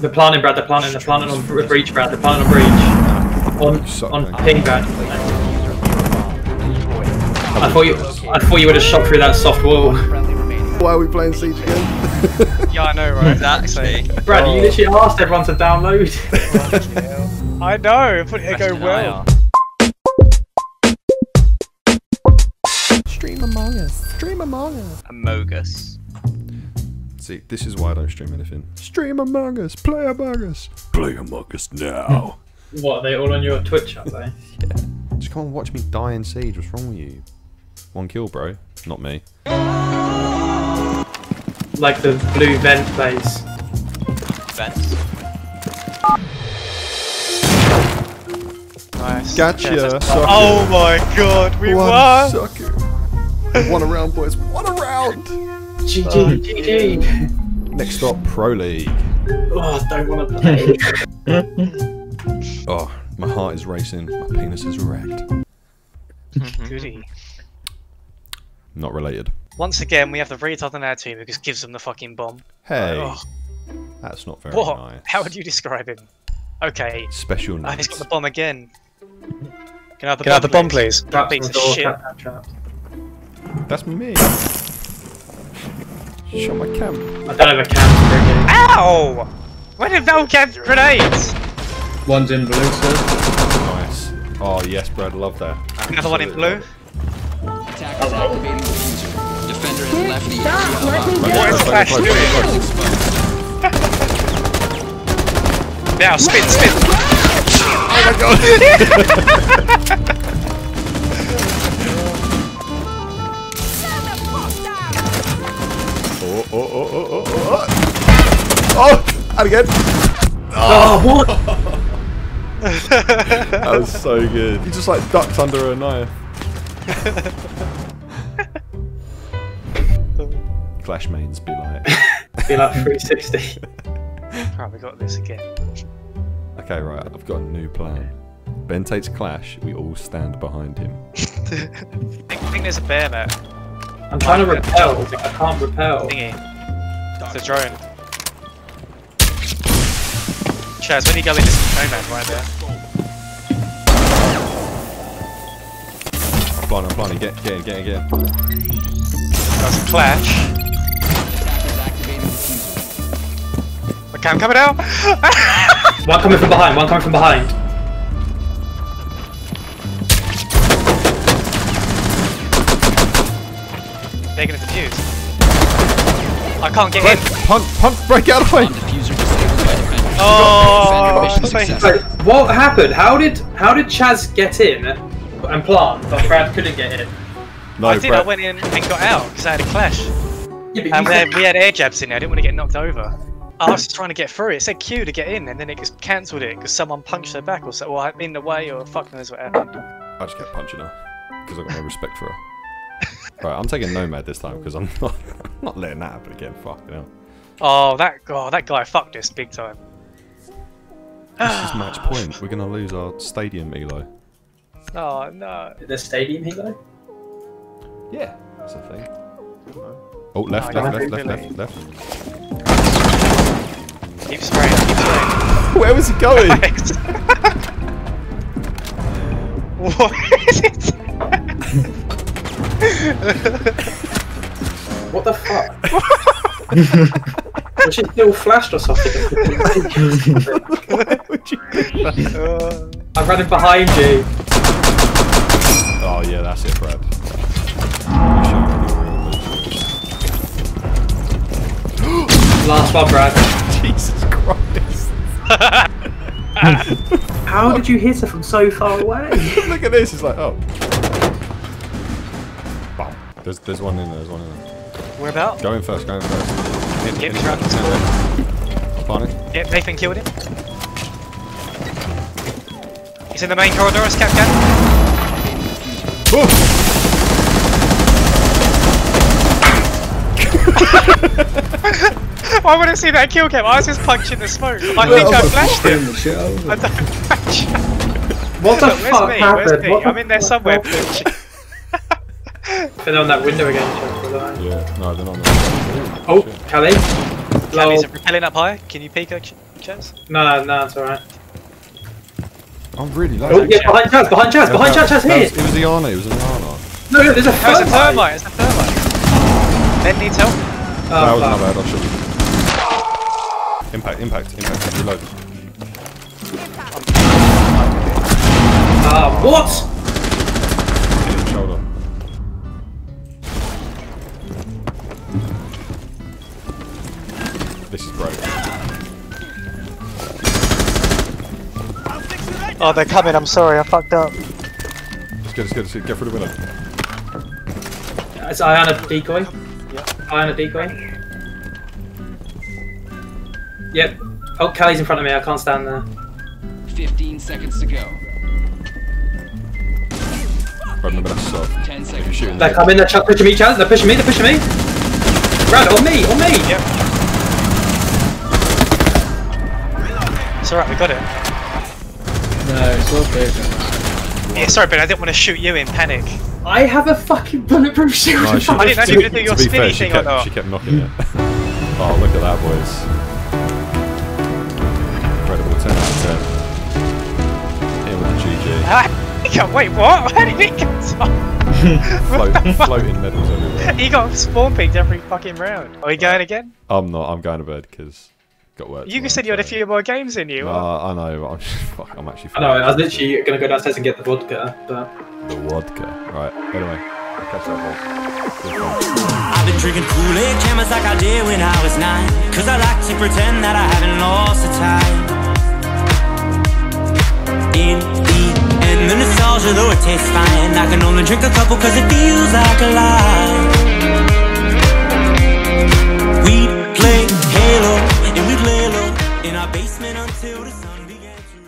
They're planning, Brad. They're planning on breach, Brad. They're planning on breach. On ping, Brad. I thought you would have shot through that soft wall. Why are we playing Siege again? Yeah, I know, right? Exactly. Brad, you literally asked everyone to download. I know. But it go well. Stream Among Us. Stream Among Us. Amogus. See, this is why I don't stream anything. Stream Among Us, play Among Us. Play Among Us now. What, are they all on your Twitch, aren't they? Yeah. Just come and watch me die in Siege, what's wrong with you? One kill, bro. Not me. Like the blue vent place. Vents. Nice. Gotcha, sucker. Oh my god, we won! Sucker. One around, boys. One around! GG, GG. Next up, Pro League. Oh, I don't want to play. Oh, my heart is racing. My penis is wrecked. Goody. Not related. Once again, we have the retard on our team who just gives them the fucking bomb. Hey, oh. That's not very nice. How would you describe him? Okay. Special needs. He's got the bomb again. Can I have the bomb, please? That beats the shit. That's me. Shot my cam. I don't have a cam. Ow! Where did Val get grenades? One's in blue, sir. Nice. Oh yes, Brad, love that. Absolutely. Another one in blue. Defender is left. Stop! Let me go! What is Flash doing? Now spin, spin! Oh my god! Oh, and again. Oh, what? That was so good. He just like ducked under a knife. Clash mains be like. Be like 360. Right, we got this again. Okay, right. I've got a new plan. Ben takes Clash. We all stand behind him. I think there's a bear there. I'm trying to repel, but I can't repel. Thingy. It's a drone. Chaz, when you go in, this is nomad right there. I'm blind, get in. That's a clash. Okay, I'm coming out! One coming from behind. They're gonna defuse. I can't get in. Punk, break out of the way! Oh! What happened? How did Chaz get in and plant, but Brad couldn't get in? No, I did. Brad. I went in and got out because I had a clash. Yeah, and we had air jabs in there. I didn't want to get knocked over. I was just trying to get through. It said Q to get in, and then it just cancelled it because someone punched their back or so, or in the way, or fuck knows what happened. I just kept punching her because I got no respect for her. Right, I'm taking Nomad this time because I'm not letting that happen again. Fucking hell. Oh, that guy fucked us big time. This is match point. We're gonna lose our stadium elo. Oh no. The stadium elo? Yeah, that's a thing. Oh, left. Keep spraying. Where was he going? What is it? What the fuck? Was she still flashed or something? I'm running behind you. Oh yeah, that's it, Brad. Last one, Brad. Jesus Christ. How did you hit her from so far away? Look at this, it's like, oh. There's one in there. Where about? Going first. Get me trapped. I'm planning. Yep, Nathan killed him. He's in the main corridor, it's Cap. Why would I see that kill cam? I was just punching the smoke. I think I flashed him. I don't flash. What the fuck happened? I'm in there somewhere, bitch. They're on that window again, Chaz. Yeah, no, they're not on that window. Oh, Callie. Callie's repelling up high. Can you peek action? Chance? No, it's alright. I'm really low. Oh, yeah, behind Chance, here! It was Iana, No, there's a thermite! It's a thermite! Ned needs help. That was not bad, I should. Impact, reload. What?! This is broken. Oh, they're coming. I'm sorry, I fucked up. Just get through the window. It's Iana decoy. Yep. Iana decoy. Yep. Oh, Kelly's in front of me. I can't stand there. 15 seconds to go. I'm gonna suck. 10 seconds. They're coming. They're pushing me, Chaz. They're pushing me. Brad, on me. Yep. It's alright, we got it. No, it's all good. Yeah, sorry, but I didn't want to shoot you in panic. I have a fucking bulletproof shield. No, I didn't know you were going to do your spinny thing or not. She kept knocking it. Oh, look at that, boys. Incredible 10 out of 10. Here with the GG. Wait, what? How did it come? Floating medals everywhere. He got spawn peaked every fucking round. Are we going again? I'm not, I'm going to bed because... You said you had a few more games in you. I know. I'm just, fuck, I'm actually. I know. I was literally gonna go downstairs and get the vodka, but the vodka. Right. Anyway, I'll catch that. I've been drinking Kool-Aid cameras like I did when I was 9, 'cause I like to pretend that I haven't lost the time. In the end, the nostalgia, though it tastes fine, I can only drink a couple 'cause it feels like a lie. We play Halo. In our basement until the sun began to